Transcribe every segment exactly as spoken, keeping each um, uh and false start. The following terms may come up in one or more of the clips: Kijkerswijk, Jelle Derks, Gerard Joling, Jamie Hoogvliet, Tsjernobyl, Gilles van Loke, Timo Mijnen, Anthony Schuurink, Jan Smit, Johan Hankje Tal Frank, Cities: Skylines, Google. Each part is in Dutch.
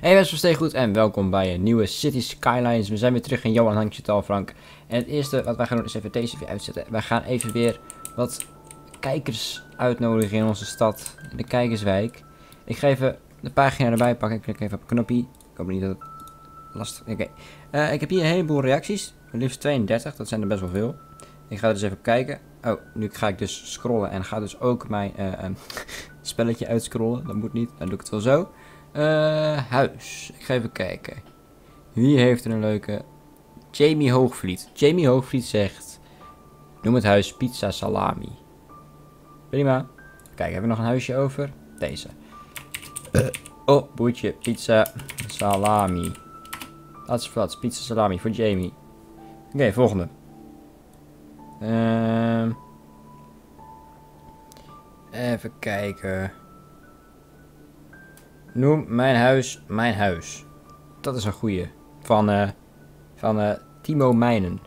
Hey mensen, steeds goed en welkom bij een nieuwe Cities Skylines. We zijn weer terug in Johan Hankje Tal Frank. En het eerste wat wij gaan doen is even deze weer uitzetten. Wij gaan even weer wat kijkers uitnodigen in onze stad, in de kijkerswijk. Ik ga even de pagina erbij pakken. Ik klik even op knopje. Ik hoop niet dat het lastig is. Oké. Okay. Uh, ik heb hier een heleboel reacties. Liefst tweeëndertig, dat zijn er best wel veel. Ik ga er dus even kijken. Oh, nu ga ik dus scrollen en ga dus ook mijn uh, um, spelletje uitscrollen. Dat moet niet, dan doe ik het wel zo. Uh, huis. Ik ga even kijken. Wie heeft er een leuke... Jamie Hoogvliet. Jamie Hoogvliet zegt... Noem het huis pizza salami. Prima. Kijk, hebben we nog een huisje over? Deze. Uh. Oh, boertje. Pizza salami. Dat is flats. Pizza salami voor Jamie. Oké, okay, volgende. Uh, even kijken. Noem mijn huis mijn huis. Dat is een goeie. Van, uh, van uh, Timo Mijnen.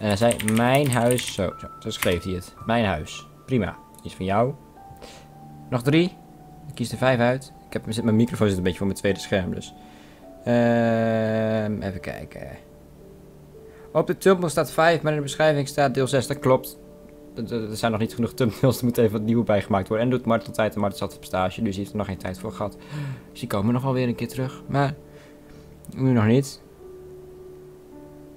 En hij zei mijn huis. Zo, zo, zo schreef hij het. Mijn huis. Prima. Iets van jou. Nog drie. Ik kies er vijf uit. Ik heb, mijn microfoon zit een beetje voor mijn tweede scherm. Dus. Uh, even kijken. Op de thumbnail staat vijf, maar in de beschrijving staat deel zes. Dat klopt. Er zijn nog niet genoeg thumbnails, er moet even wat nieuw bijgemaakt worden. En doet Martel tijd, en Martel zat op stage, dus hij heeft er nog geen tijd voor gehad. Dus die komen nog wel weer een keer terug, maar nu nog niet.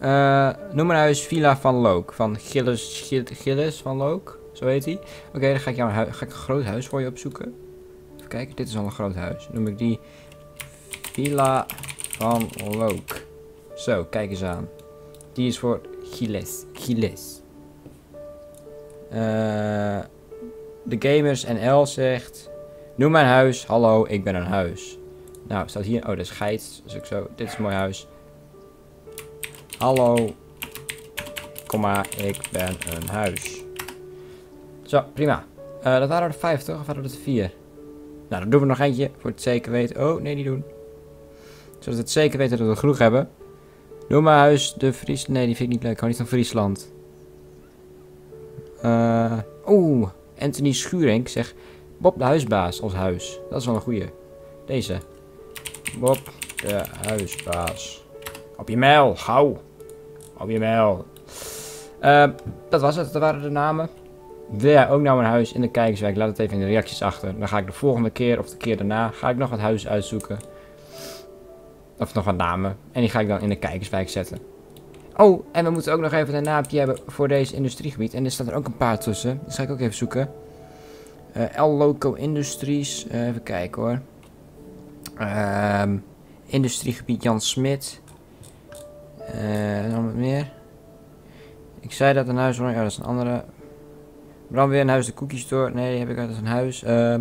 Uh, noem mijn huis Villa van Loke, van Gilles, Gilles, Gilles van Loke, zo heet hij. Oké, okay, dan ga ik, jou een ga ik een groot huis voor je opzoeken. Even kijken, dit is al een groot huis. Noem ik die Villa van Loke. Zo, kijk eens aan. Die is voor Gilles. Gilles. Uh, de Gamers N L zegt... Noem mijn huis. Hallo, ik ben een huis. Nou, staat hier... Oh, dat is geit. Dus ik zo... Dit is een mooi huis. Hallo. Komma, ik ben een huis. Zo, prima. Uh, dat waren er vijf, toch? Of waren dat er vier? Nou, dan doen we nog eentje. Voor het zeker weten. Oh, nee, die doen. Zodat we het zeker weten dat we genoeg hebben. Noem mijn huis de Fries... Nee, die vind ik niet leuk. Ik hou niet van Friesland. Uh, Oeh, Anthony Schuurink zegt Bob de huisbaas als huis. Dat is wel een goeie. Deze. Bob de huisbaas. Op je mijl, gauw. Op je mijl. Uh, dat was het, dat waren de namen. Wil jij ook nou een huis in de kijkerswijk? Laat het even in de reacties achter. Dan ga ik de volgende keer of de keer daarna ga ik nog wat huis uitzoeken. Of nog wat namen. En die ga ik dan in de kijkerswijk zetten. Oh, en we moeten ook nog even een naampje hebben voor deze industriegebied. En er staat er ook een paar tussen. Dus ga ik ook even zoeken. Uh, El Loco Industries. Uh, even kijken hoor. Uh, industriegebied Jan Smit. Uh, nog wat meer. Ik zei dat een huis hoor. Ja, dat is een andere. Brandweerhuis de Cookie Store. Nee, die heb ik uit als een huis. Uh,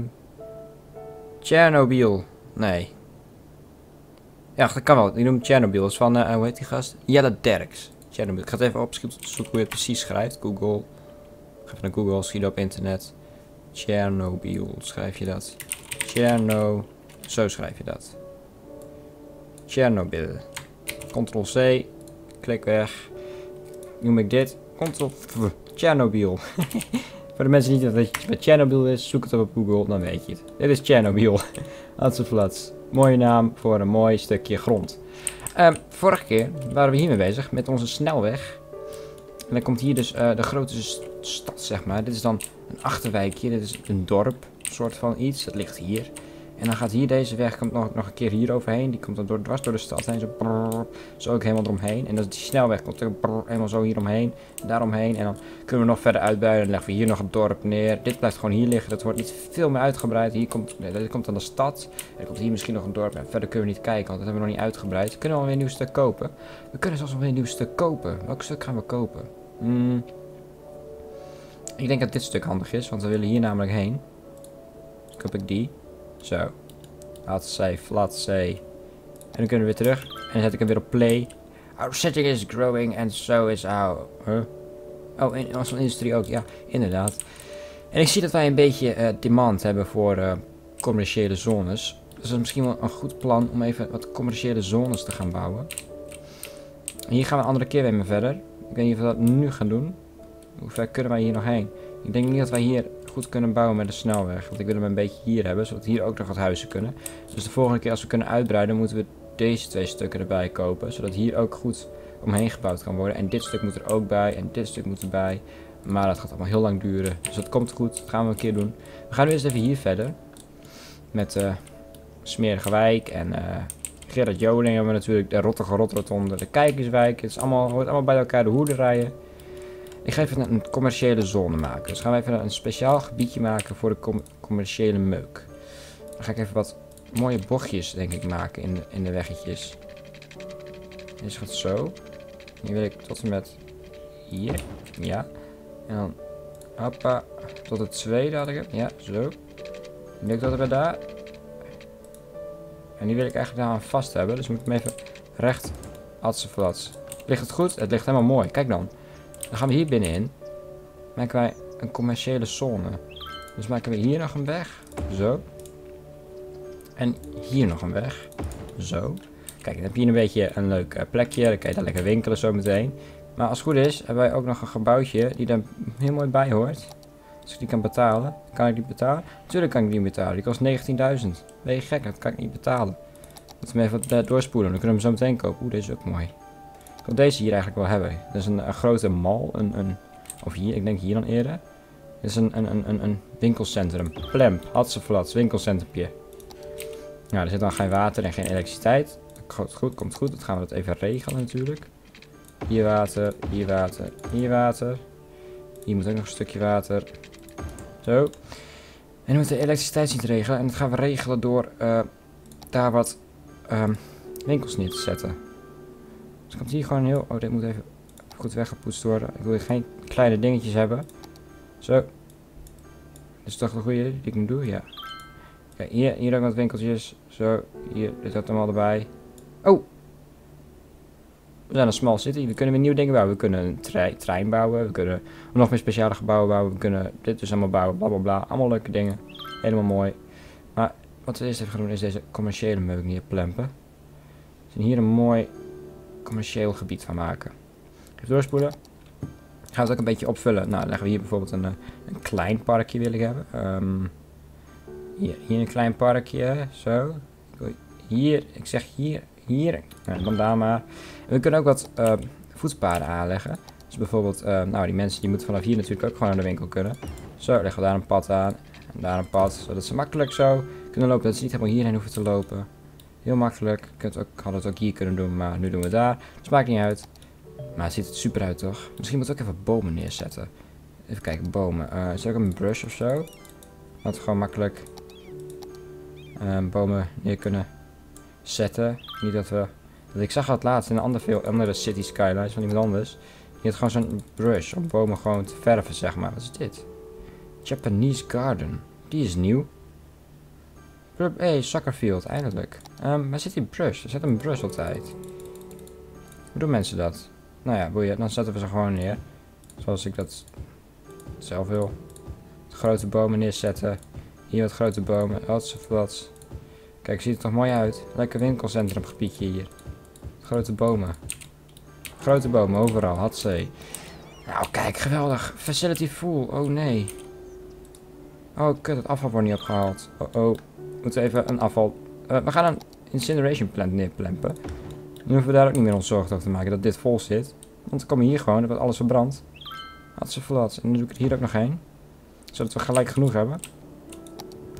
Tsjernobyl. Nee. Ja, dat kan wel. Ik noem Tsjernobyl. Dat is van, uh, hoe heet die gast? Jelle Derks. Tsjernobyl. Ik ga het even opzoeken hoe je het precies schrijft. Google. Ga even naar Google, schiet op internet. Tsjernobyl, schrijf je dat. Tsjerno. Zo schrijf je dat. Tsjernobyl. control C. Klik weg. Noem ik dit. control V. Tsjernobyl. Voor de mensen die niet weten wat Tsjernobyl is, zoek het op op Google, dan weet je het. Dit is Tsjernobyl. Hatse flats. Mooie naam voor een mooi stukje grond. Uh, vorige keer waren we hiermee bezig met onze snelweg. En dan komt hier dus uh, de grote st stad, zeg maar. Dit is dan een achterwijkje. Dit is een dorp, soort van iets. Dat ligt hier. En dan gaat hier deze weg, komt nog, nog een keer hier overheen. Die komt dan door, dwars door de stad heen. Zo, brrr, zo ook helemaal eromheen. En dat is die snelweg komt er brrr, helemaal zo hieromheen. Daaromheen. En dan kunnen we nog verder uitbreiden. Dan leggen we hier nog een dorp neer. Dit blijft gewoon hier liggen. Dat wordt niet veel meer uitgebreid. Hier komt, nee, dat komt dan de stad. En dan komt hier misschien nog een dorp. En verder kunnen we niet kijken, want dat hebben we nog niet uitgebreid. Kunnen we alweer een nieuw stuk kopen? We kunnen zelfs alweer een nieuw stuk kopen. Welk stuk gaan we kopen? Hmm. Ik denk dat dit stuk handig is, want we willen hier namelijk heen. Dus koop ik die. Zo. Laat C, flat C. En dan kunnen we weer terug. En dan zet ik hem weer op play. Our setting is growing and so is our... Huh? Oh, in onze industrie ook. Ja, inderdaad. En ik zie dat wij een beetje uh, demand hebben voor uh, commerciële zones. Dus dat is misschien wel een goed plan om even wat commerciële zones te gaan bouwen. En hier gaan we een andere keer weer mee verder. Ik weet niet of we dat nu gaan doen. Hoe ver kunnen wij hier nog heen? Ik denk niet dat wij hier goed kunnen bouwen met een snelweg. Want ik wil hem een beetje hier hebben, zodat hier ook nog wat huizen kunnen. Dus de volgende keer als we kunnen uitbreiden, moeten we deze twee stukken erbij kopen. Zodat hier ook goed omheen gebouwd kan worden. En dit stuk moet er ook bij en dit stuk moet erbij. Maar dat gaat allemaal heel lang duren. Dus dat komt goed, dat gaan we een keer doen. We gaan nu eerst even hier verder. Met uh, Smerige Wijk en uh, Gerard Joling hebben we natuurlijk. De Rottige Rotrotonde, de Kijkerswijk. Het is allemaal, hoort allemaal bij elkaar, de hoerderijen. Ik ga even een commerciële zone maken. Dus gaan we even een speciaal gebiedje maken voor de com commerciële meuk. Dan ga ik even wat mooie bochtjes, denk ik, maken in de, in de weggetjes. Dit gaat zo. Nu wil ik tot en met hier. Ja. En dan, hoppa, tot het tweede had ik het. Ja, zo. Nu wil ik dat er bij daar. En die wil ik eigenlijk daar aan vast hebben. Dus moet ik hem even recht atsenflats. Ligt het goed? Het ligt helemaal mooi. Kijk dan. Dan gaan we hier binnenin. Maken wij een commerciële zone. Dus maken we hier nog een weg. Zo. En hier nog een weg. Zo. Kijk, dan heb je hier een beetje een leuk plekje. Dan kan je daar lekker winkelen zo meteen. Maar als het goed is, hebben wij ook nog een gebouwtje die daar heel mooi bij hoort. Als ik die kan betalen. Kan ik die betalen? Natuurlijk kan ik die betalen. Die kost negentienduizend. Ben je gek? Dat kan ik niet betalen. Moeten we even wat doorspoelen. Dan kunnen we hem zo meteen kopen. Oeh, deze is ook mooi. Ik wil deze hier eigenlijk wel hebben. Dit is een, een grote mall. Een, een, of hier, ik denk hier dan eerder. Dit is een, een, een, een winkelcentrum. Plemp, Hatseflats, winkelcentrumpje. Nou, er zit dan geen water en geen elektriciteit. Komt goed, komt goed. Dat gaan we dat even regelen natuurlijk. Hier water, hier water, hier water. Hier moet ook nog een stukje water. Zo. En we moeten de elektriciteit zien te regelen. En dat gaan we regelen door uh, daar wat uh, winkels neer te zetten. Dus komt hier gewoon een heel... Oh, dit moet even goed weggepoetst worden. Ik wil hier geen kleine dingetjes hebben. Zo. Dit is toch de goede die ik moet doen? Ja. Kijk, hier, hier ook wat winkeltjes. Zo, hier, dit had hem al erbij. Oh! We zijn een small city. We kunnen weer nieuwe dingen bouwen. We kunnen een tre trein bouwen. We kunnen nog meer speciale gebouwen bouwen. We kunnen dit dus allemaal bouwen. Blablabla. Bla, bla. Allemaal leuke dingen. Helemaal mooi. Maar wat we eerst even gaan doen is deze commerciële meuk hier plempen. Dus hier een mooi... commercieel gebied van maken. Even doorspoelen. Gaan we het ook een beetje opvullen. Nou, dan leggen we hier bijvoorbeeld een, een klein parkje wil ik hebben. Um, hier, hier een klein parkje. Zo. Hier, ik zeg hier, hier. Nou, dan daar maar. En we kunnen ook wat uh, voetpaden aanleggen. Dus bijvoorbeeld, uh, nou die mensen die moeten vanaf hier natuurlijk ook gewoon naar de winkel kunnen. Zo, leggen we daar een pad aan. En daar een pad, zodat ze makkelijk zo kunnen lopen. Dat ze niet helemaal hierheen hoeven te lopen. Heel makkelijk. Ik had het ook hier kunnen doen, maar nu doen we het daar. Dus maakt niet uit. Maar het ziet er super uit, toch? Misschien moet ik ook even bomen neerzetten. Even kijken, bomen. Uh, is er ook een brush of zo? Dat we gewoon makkelijk uh, bomen neer kunnen zetten. Niet dat we... Dat ik zag dat laatst in een andere, andere Cities Skylines van iemand anders. Je had gewoon zo'n brush om bomen gewoon te verven, zeg maar. Wat is dit? Japanese Garden. Die is nieuw. Hey, Suckerfield, eindelijk. Um, waar zit die brush? Er zit een brush altijd. Hoe doen mensen dat? Nou ja, boeien. Dan zetten we ze gewoon neer. Zoals ik dat zelf wil. Grote bomen neerzetten. Hier wat grote bomen. Altseflats. Kijk, ziet er toch mooi uit. Lekker winkelcentrumgebiedje hier. Grote bomen. Grote bomen overal. Hatsé. Nou, kijk, geweldig. Facility full. Oh nee. Oh, kut. Het afval wordt niet opgehaald. Oh, oh. Moeten we even een afval... Uh, we gaan een incineration plant neerplempen. Nu hoeven we daar ook niet meer ons zorgen over te maken dat dit vol zit. Want dan komen we hier gewoon, dan wordt alles verbrand. Had ze verlaat. En dan doe ik er hier ook nog heen. Zodat we gelijk genoeg hebben.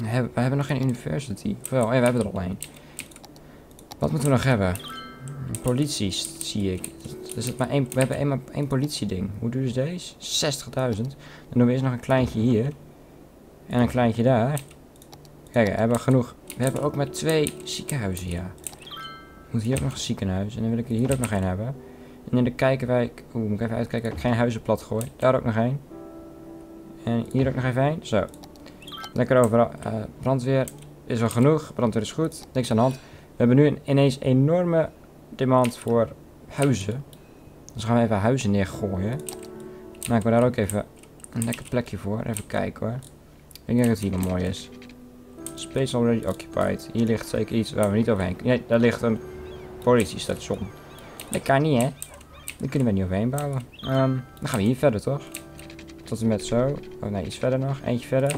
We hebben, we hebben nog geen university. Wel, hey, we hebben er al een. Wat moeten we nog hebben? Politie, zie ik. Er zit maar één, we hebben maar één politieding. Hoe duur is deze? zestigduizend. Dan doen we eerst nog een kleintje hier. En een kleintje daar. Kijk, we hebben genoeg. We hebben ook maar twee ziekenhuizen, ja. Moet hier ook nog een ziekenhuis. En dan wil ik hier ook nog één hebben. En in de kijkerwijk... Oeh, moet ik even uitkijken dat ik geen huizen plat gooi. Daar ook nog één. En hier ook nog even één. Zo. Lekker overal. Uh, brandweer is wel genoeg. Brandweer is goed. Niks aan de hand. We hebben nu ineens enorme demand voor huizen. Dus gaan we even huizen neergooien. Maken we daar ook even een lekker plekje voor. Even kijken hoor. Ik denk dat het hier wel mooi is. Space already occupied. Hier ligt zeker iets waar we niet overheen kunnen. Nee, daar ligt een politiestation. Dat kan niet, hè? Daar kunnen we niet overheen bouwen. Um, dan gaan we hier verder, toch? Tot en met zo. Oh nee, iets verder nog. Eentje verder.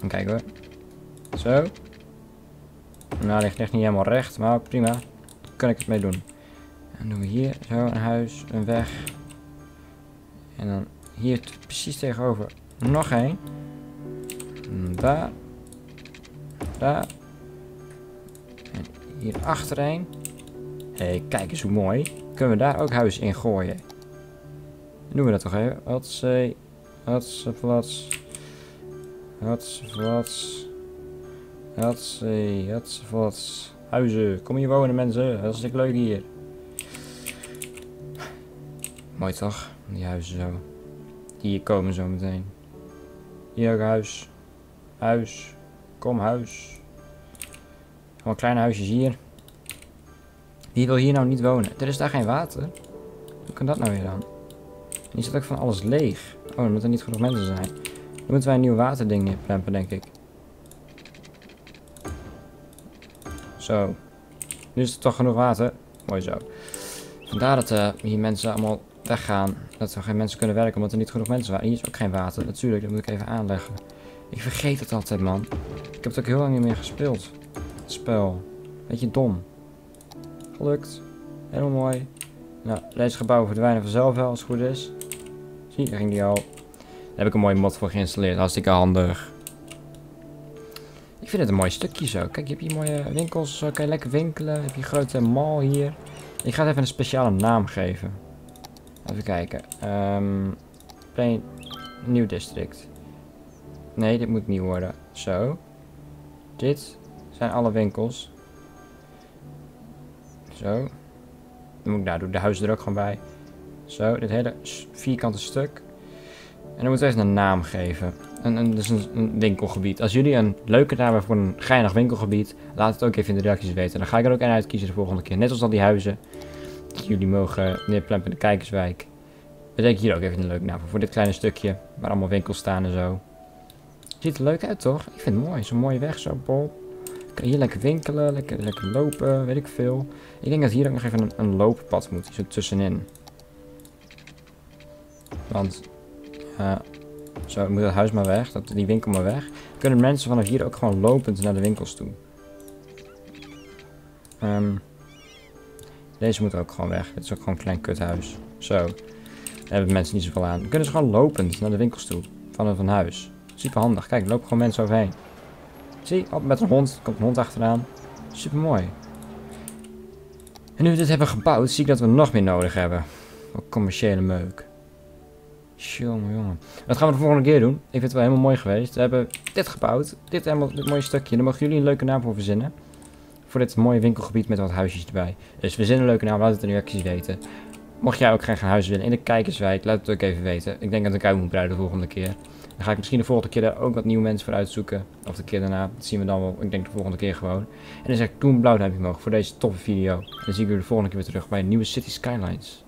En kijken hoor. Zo. Nou, ligt echt niet helemaal recht. Maar prima. Daar kan ik het mee doen. En doen we hier zo een huis, een weg. En dan hier precies tegenover nog één. Daar. Daar. En hier achter één. Hé, hey, kijk eens hoe mooi. Kunnen we daar ook huis in gooien? Dan doen we dat toch even. Hatsé. Hatseplatz. Hatseplatz. Hatsé. Hatseplatz. Huizen. Kom hier wonen mensen. Hartstikke leuk hier. Mooi toch? Die huizen zo. Hier komen zo meteen. Hier ook huis. Huis. Kom huis. Allemaal kleine huisjes hier. Wie wil hier nou niet wonen? Er is daar geen water. Hoe kan dat nou weer dan? En hier staat ook van alles leeg. Oh, dan moeten er niet genoeg mensen zijn. Dan moeten wij een nieuw waterding neerplempen, denk ik. Zo. Nu is er toch genoeg water. Mooi zo. Vandaar dat uh, hier mensen allemaal weggaan. Dat er geen mensen kunnen werken, omdat er niet genoeg mensen waren. Hier is ook geen water. Natuurlijk, dat moet ik even aanleggen. Ik vergeet het altijd, man. Ik heb het ook heel lang niet meer gespeeld. Het spel. Beetje dom. Gelukt. Helemaal mooi. Nou, deze gebouwen verdwijnen vanzelf wel, als het goed is. Zie, daar ging die al. Daar heb ik een mooie mod voor geïnstalleerd. Hartstikke handig. Ik vind het een mooi stukje zo. Kijk, je hebt hier mooie winkels. Zo kan je lekker winkelen. Heb je een grote mall hier. Ik ga het even een speciale naam geven. Even kijken. Um, plain nieuw district. Nee, dit moet nieuw worden. Zo. Dit zijn alle winkels. Zo. Dan moet ik daar doen. De huizen er ook gewoon bij. Zo, dit hele vierkante stuk. En dan moeten we even een naam geven. En, en, dus een, een winkelgebied. Als jullie een leuke naam hebben voor een geinig winkelgebied, laat het ook even in de reacties weten. Dan ga ik er ook een uitkiezen de volgende keer. Net als al die huizen. Die jullie mogen neerplempen in de kijkerswijk. Bedenk hier ook even een leuke naam voor. Voor dit kleine stukje. Waar allemaal winkels staan en zo. Ziet er leuk uit toch? Ik vind het mooi. Zo'n mooie weg zo, Paul. Kan hier lekker winkelen, lekker, lekker lopen, weet ik veel. Ik denk dat hier ook nog even een, een looppad moet, zo tussenin. Want, uh, zo moet dat huis maar weg, dat, die winkel maar weg. Kunnen mensen vanaf hier ook gewoon lopend naar de winkels toe. Um, deze moet ook gewoon weg, dit is ook gewoon een klein kuthuis. Zo, daar hebben mensen niet zoveel aan. Dan kunnen ze gewoon lopend naar de winkels toe, vanaf een huis. Super handig, kijk, er lopen gewoon mensen overheen. Zie, op met een hond. Er komt een hond achteraan. Super mooi. En nu we dit hebben gebouwd, zie ik dat we nog meer nodig hebben. Wat commerciële meuk. Jongen, jongen. Wat gaan we de volgende keer doen? Ik vind het wel helemaal mooi geweest. We hebben dit gebouwd. Dit helemaal, dit mooie stukje. Daar mogen jullie een leuke naam voor verzinnen. Voor dit mooie winkelgebied met wat huisjes erbij. Dus verzin een leuke naam. Laat het in de reacties weten. Mocht jij ook graag een huis willen in de kijkerswijk, laat het ook even weten. Ik denk dat ik uit moet breiden de volgende keer. Dan ga ik misschien de volgende keer daar ook wat nieuwe mensen voor uitzoeken. Of de keer daarna. Dat zien we dan wel. Ik denk de volgende keer gewoon. En dan zeg ik doe een blauw duimpje omhoog voor deze toffe video. En dan zie ik jullie de volgende keer weer terug bij een nieuwe Cities Skylines.